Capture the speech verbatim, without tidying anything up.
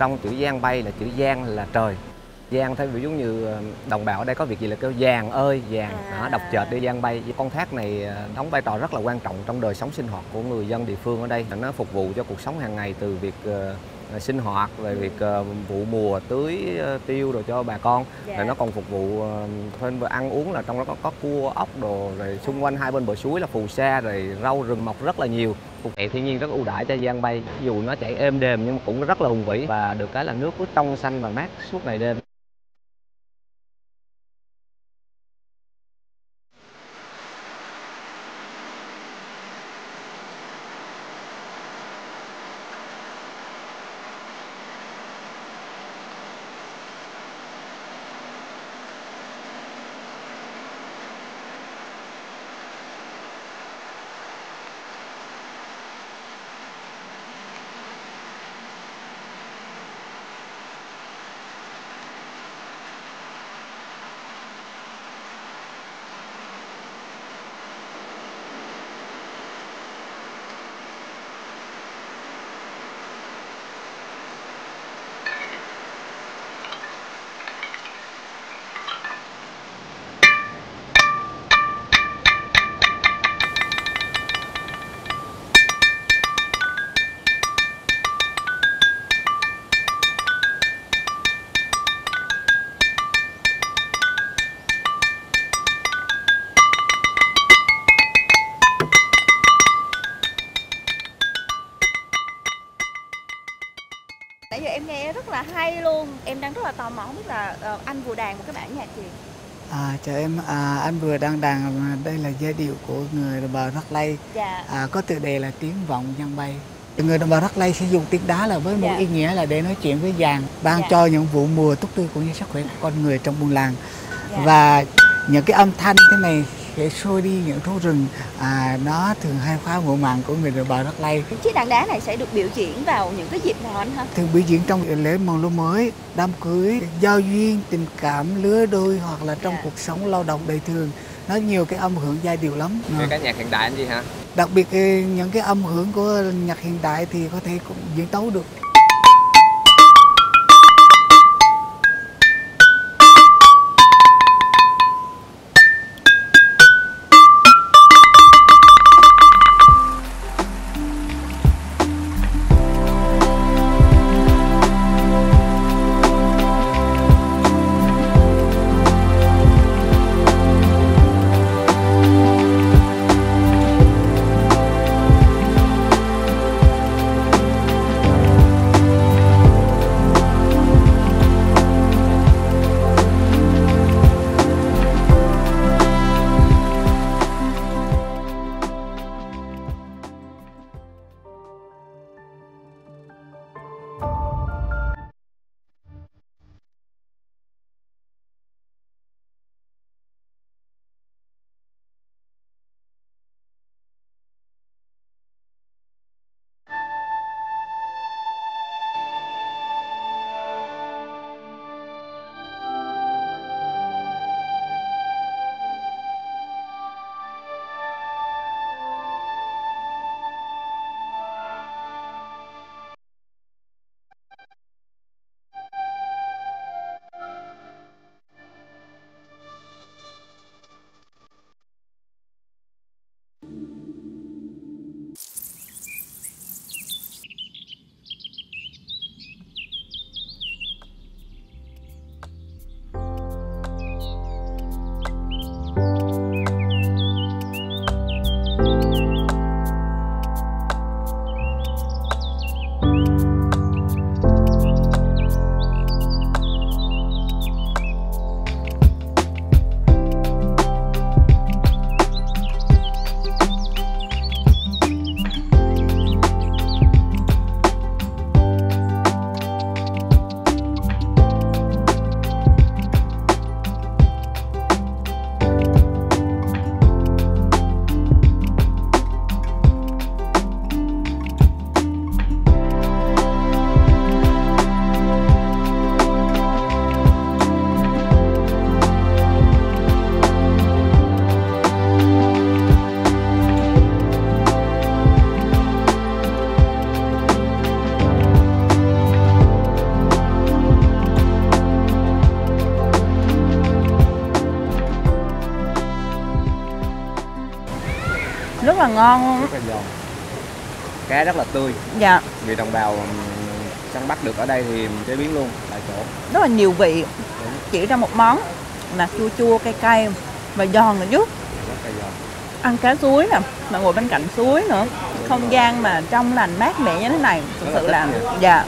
trong chữ Yang Bay là chữ Yang là trời, Yang thay vì giống như đồng bào ở đây có việc gì là kêu vàng ơi vàng à. Đọc chợt đi Yang Bay. Con thác này đóng vai trò rất là quan trọng trong đời sống sinh hoạt của người dân địa phương ở đây. Nó phục vụ cho cuộc sống hàng ngày, từ việc uh, sinh hoạt, về việc uh, vụ mùa tưới uh, tiêu rồi cho bà con, dạ. Rồi nó còn phục vụ thêm uh, ăn uống, là trong đó có, có cua ốc đồ, rồi xung quanh hai bên bờ suối là phù sa, rồi rau rừng mọc rất là nhiều. Phục vụ thiên nhiên rất ưu đãi cho Yang Bay, dù nó chảy êm đềm nhưng cũng rất là hùng vĩ, và được cái là nước cứ trong xanh và mát suốt ngày đêm. Nãy giờ em nghe rất là hay luôn, em đang rất là tò mò không biết là uh, anh vừa đàn một cái bản nhạc gì? À, chào em, à, anh vừa đang đàn, đây là giai điệu của người đồng bào Raglai, dạ. À, có tựa đề là tiếng vọng Yang Bay. Người đồng bào Raglai sử dụng tiếng đá là với một dạ. ý nghĩa là để nói chuyện với vàng, ban dạ. cho những vụ mùa tốt tươi cũng như sức khỏe của con người trong buôn làng, dạ. Và những cái âm thanh thế này để xua đi những thú rừng, à, nó thường hay khóa mộ màng của người đồng bào Raglai. Chiếc đàn đá này sẽ được biểu diễn vào những cái dịp nào anh hả? Thường biểu diễn trong lễ mừng lúa mới, đám cưới, giao duyên, tình cảm, lứa đôi, hoặc là trong yeah. cuộc sống lao động đời thường. Nó nhiều cái âm hưởng giai điệu lắm. Về cái nhạc hiện đại anh gì hả? Đặc biệt những cái âm hưởng của nhạc hiện đại thì có thể cũng diễn tấu được. rất là ngon, rất là giòn, cá rất là tươi. Dạ. Vì đồng bào săn bắt được ở đây thì chế biến luôn tại chỗ. Rất là nhiều vị. Đúng. Chỉ ra một món là chua chua cay cay và giòn là nhất. Ăn cá suối nè, mà ngồi bên cạnh suối nữa, không gian mà trong lành mát mẻ như thế này thực sự là, dạ.